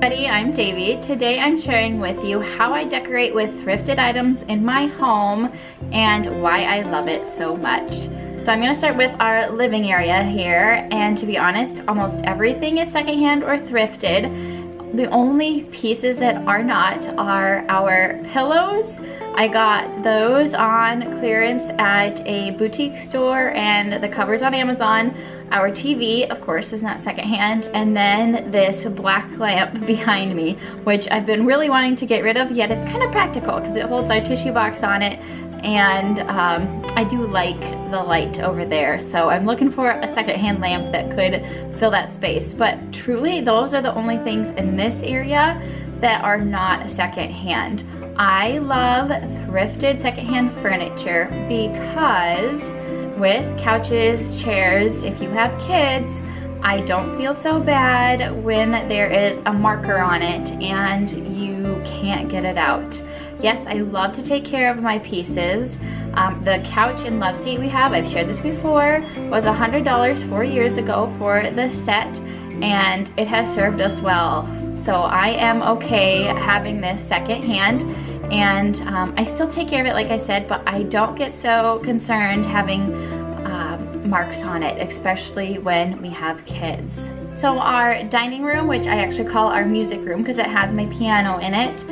I'm Davee. Today I'm sharing with you how I decorate with thrifted items in my home and why I love it so much. So I'm going to start with our living area here, and to be honest, almost everything is secondhand or thrifted. The only pieces that are not are our pillows. I got those on clearance at a boutique store and the covers on Amazon. Our TV, of course, is not secondhand. And then this black lamp behind me, which I've been really wanting to get rid of, yet it's kind of practical because it holds our tissue box on it. And I do like the light over there. So I'm looking for a secondhand lamp that could fill that space. But truly, those are the only things in this area that are not secondhand. I love thrifted secondhand furniture because with couches, chairs, if you have kids, I don't feel so bad when there is a marker on it and you can't get it out. Yes, I love to take care of my pieces. The couch and love seat we have, I've shared this before, was $100 4 years ago for the set, and it has served us well. So I am okay having this secondhand. And I still take care of it, like I said, but I don't get so concerned having marks on it, especially when we have kids. So our dining room, which I actually call our music room because it has my piano in it,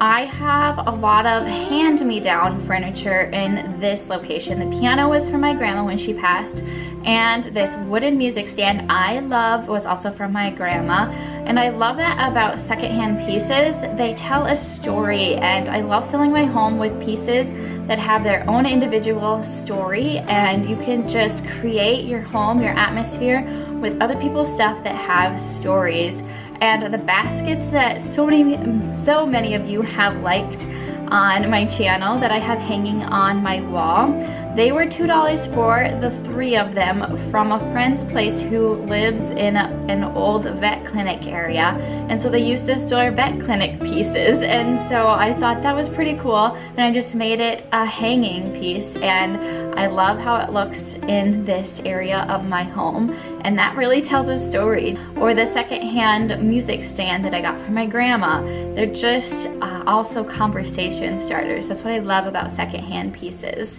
I have a lot of hand-me-down furniture in this location. The piano was from my grandma when she passed, and this wooden music stand I love was also from my grandma. And I love that about secondhand pieces. They tell a story, and I love filling my home with pieces that have their own individual story, and you can just create your home, your atmosphere, with other people's stuff that have stories. And the baskets that so many of you have liked on my channel that I have hanging on my wall, they were $2 for the 3 of them from a friend's place who lives in an old vet clinic area, and so they used to store vet clinic pieces, and so I thought that was pretty cool, and I just made it a hanging piece, and I love how it looks in this area of my home, and that really tells a story. Or the secondhand music stand that I got from my grandma, they're just also conversation starters. That's what I love about secondhand pieces.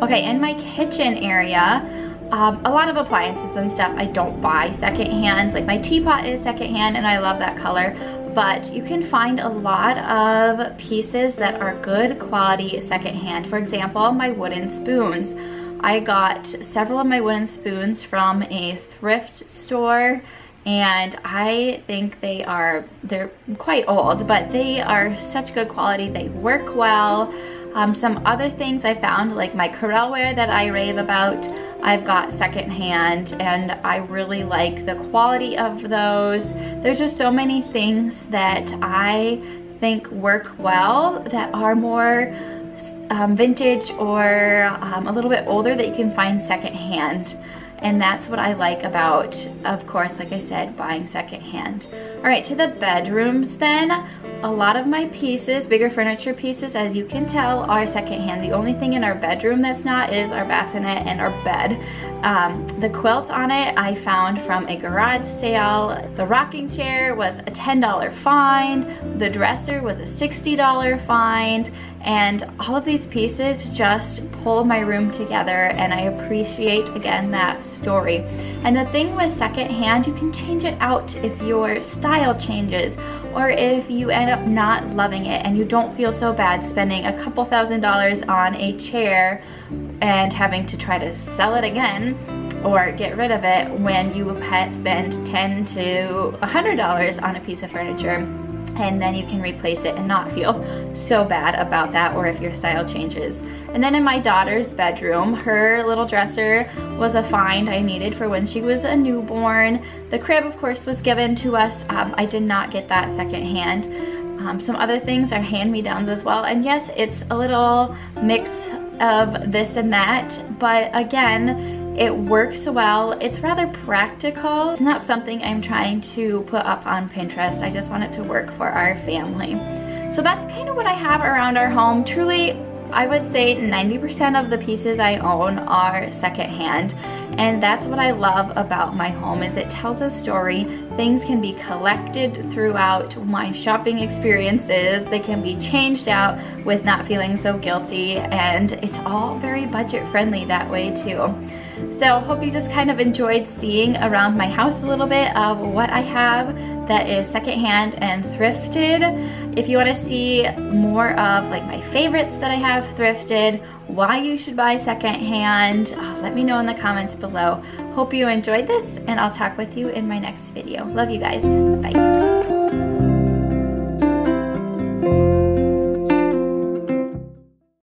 Okay, in my kitchen area, a lot of appliances and stuff I don't buy secondhand. Like my teapot is secondhand and I love that color, but you can find a lot of pieces that are good quality secondhand. For example, my wooden spoons. I got several of my wooden spoons from a thrift store, and I think they're quite old, but they are such good quality. They work well. Some other things I found, like my Corelware that I rave about, I've got secondhand, and I really like the quality of those. There's just so many things that I think work well that are more vintage or a little bit older that you can find secondhand. And that's what I like about, of course, like I said, buying secondhand. All right, to the bedrooms then. A lot of my pieces, bigger furniture pieces, as you can tell, are secondhand. The only thing in our bedroom that's not is our bassinet and our bed. The quilt on it I found from a garage sale. The rocking chair was a $10 find. The dresser was a $60 find. And all of these pieces just pull my room together, and I appreciate, again, that story. And the thing with secondhand, you can change it out if your style changes or if you end up not loving it, and you don't feel so bad spending a couple $1,000s on a chair and having to try to sell it again or get rid of it when you spend $10 to $100 on a piece of furniture. And then you can replace it and not feel so bad about that, or if your style changes. And then in my daughter's bedroom, her little dresser was a find I needed for when she was a newborn. The crib, of course, was given to us. I did not get that secondhand. Some other things are hand-me-downs as well. And yes, it's a little mix of this and that, but again, it works well. It's rather practical. It's not something I'm trying to put up on Pinterest. I just want it to work for our family. So that's kind of what I have around our home. Truly, I would say 90% of the pieces I own are secondhand, and that's what I love about my home is it tells a story. Things can be collected throughout my shopping experiences. They can be changed out with not feeling so guilty, and it's all very budget friendly that way too. So hope you just kind of enjoyed seeing around my house a little bit of what I have that is secondhand and thrifted. If you want to see more of like my favorites that I have thrifted, why you should buy secondhand, let me know in the comments below. Hope you enjoyed this, and I'll talk with you in my next video. Love you guys. Bye.